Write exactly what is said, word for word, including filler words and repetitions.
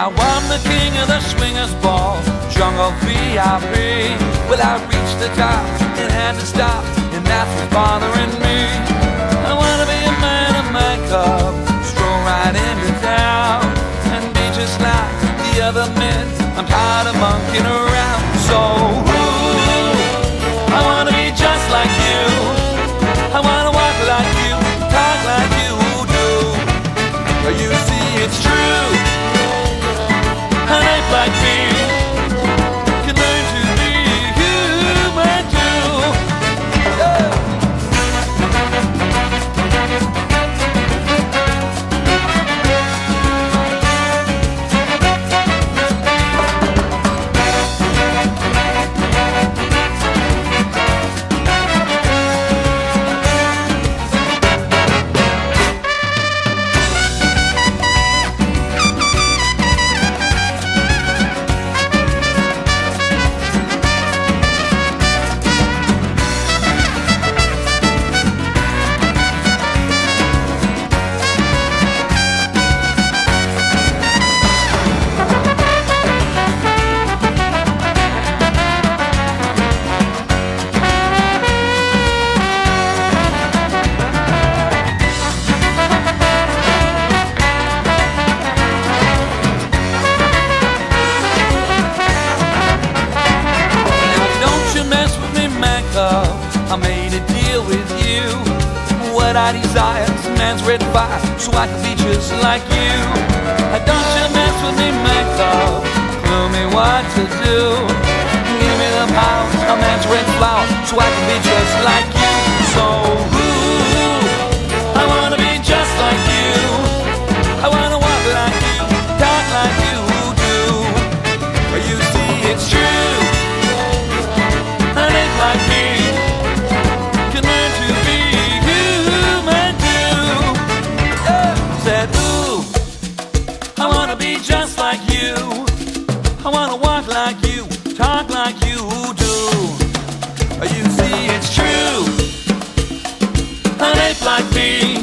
now I'm the king of the swingers ball, jungle V I P. Well, I reached the top and had to stop, and that's what's bothering me. I wanna be a man of my club, stroll right into town, and be just like the other men. I'm tired of monkeying around, so ooh, I wanna be just like you. I wanna walk like you, talk like you do. You see, it's true. Like me, can learn to be human too. I made a deal with you. What I desire is a man's red fire, so I can be just like you. Don't you mess with me, my love. Tell me what to do. Give me the power, a man's red flower, so I can be just like you. So ooh, I wanna be just like you. I wanna walk like you, talk like you do. You see, it's true. I ain't like me. I wanna walk like you, talk like you do. You see, it's true. An ape like me.